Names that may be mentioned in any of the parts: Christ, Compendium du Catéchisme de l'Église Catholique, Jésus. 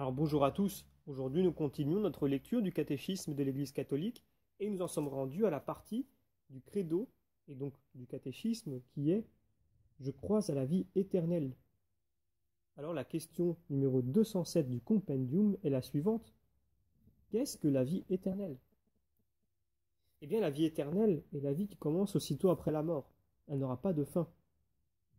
Alors bonjour à tous, aujourd'hui nous continuons notre lecture du Catéchisme de l'Église catholique et nous en sommes rendus à la partie du Credo et donc du Catéchisme qui est « Je crois à la vie éternelle ». Alors la question numéro 207 du Compendium est la suivante. Qu'est-ce que la vie éternelle? Eh bien la vie éternelle est la vie qui commence aussitôt après la mort. Elle n'aura pas de fin.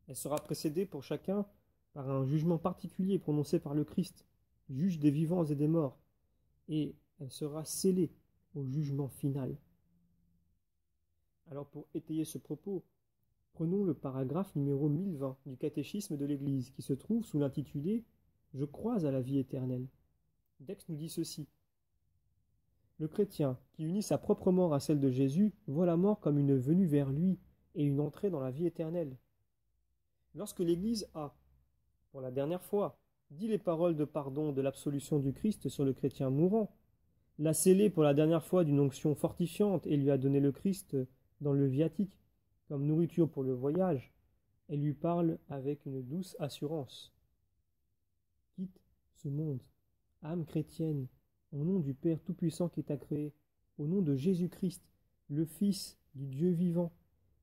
Elle sera précédée pour chacun par un jugement particulier prononcé par le Christ, juge des vivants et des morts, et elle sera scellée au jugement final. Alors pour étayer ce propos, prenons le paragraphe numéro 1020 du Catéchisme de l'Église qui se trouve sous l'intitulé « Je crois à la vie éternelle ». Dex nous dit ceci. Le chrétien qui unit sa propre mort à celle de Jésus voit la mort comme une venue vers lui et une entrée dans la vie éternelle. Lorsque l'Église a, pour la dernière fois, dit les paroles de pardon de l'absolution du Christ sur le chrétien mourant, l'a scellé pour la dernière fois d'une onction fortifiante et lui a donné le Christ dans le viatique, comme nourriture pour le voyage, elle lui parle avec une douce assurance. Quitte ce monde, âme chrétienne, au nom du Père Tout-Puissant qui t'a créé, au nom de Jésus-Christ, le Fils du Dieu vivant,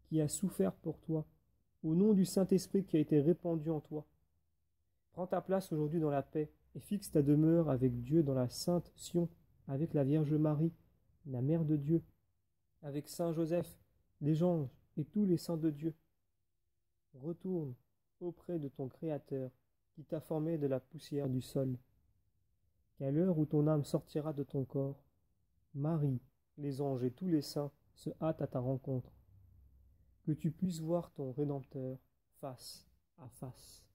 qui a souffert pour toi, au nom du Saint-Esprit qui a été répandu en toi. Prends ta place aujourd'hui dans la paix et fixe ta demeure avec Dieu dans la Sainte Sion, avec la Vierge Marie, la Mère de Dieu, avec Saint Joseph, les anges et tous les saints de Dieu. Retourne auprès de ton Créateur qui t'a formé de la poussière du sol. Qu'à l'heure où ton âme sortira de ton corps, Marie, les anges et tous les saints se hâtent à ta rencontre. Que tu puisses voir ton Rédempteur face à face.